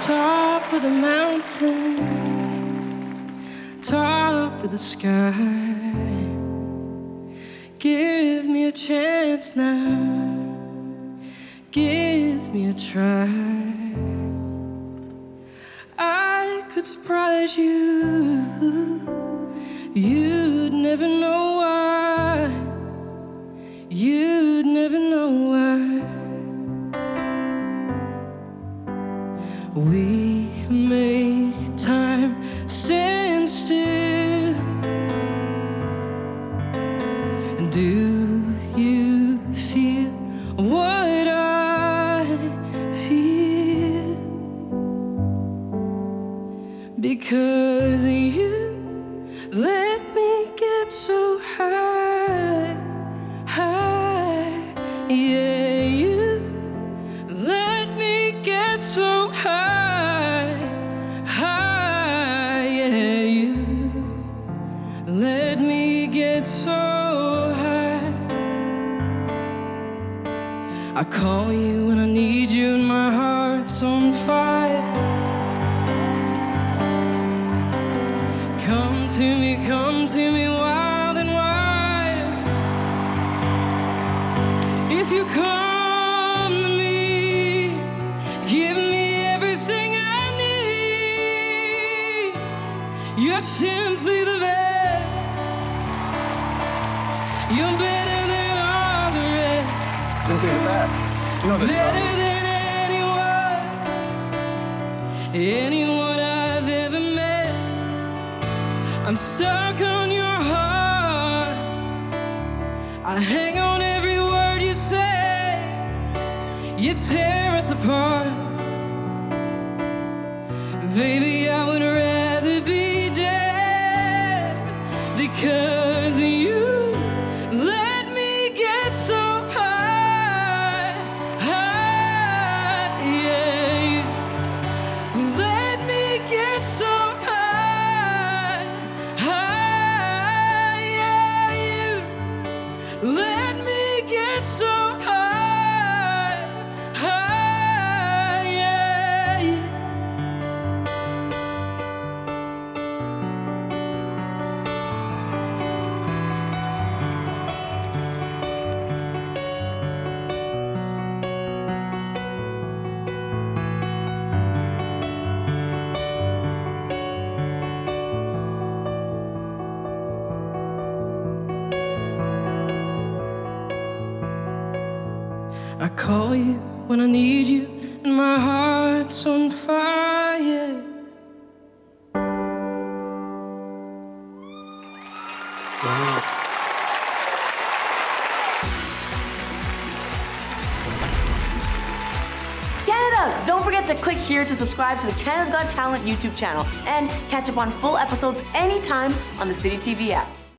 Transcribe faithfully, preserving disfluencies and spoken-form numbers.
Top of the mountain, top of the sky. Give me a chance now, give me a try. I could surprise you, you'd never know why, you'd never know why. We make time stand still. Do you feel what I feel? Because you let me get so high, high, yeah, you let me get so high. I call you when I need you and my heart's on fire. Come to me, come to me wild and wild. If you come to me, give me everything I need. You're simply the best. You're better than simply the best. You know the song. Better than anyone, anyone I've ever met. I'm stuck on your heart. I hang on every word you say. You tear us apart. Baby, I would rather be dead because you let me get so. I call you when I need you, and my heart's on fire. Wow. Canada! Don't forget to click here to subscribe to the Canada's Got Talent YouTube channel and catch up on full episodes anytime on the Citytv app.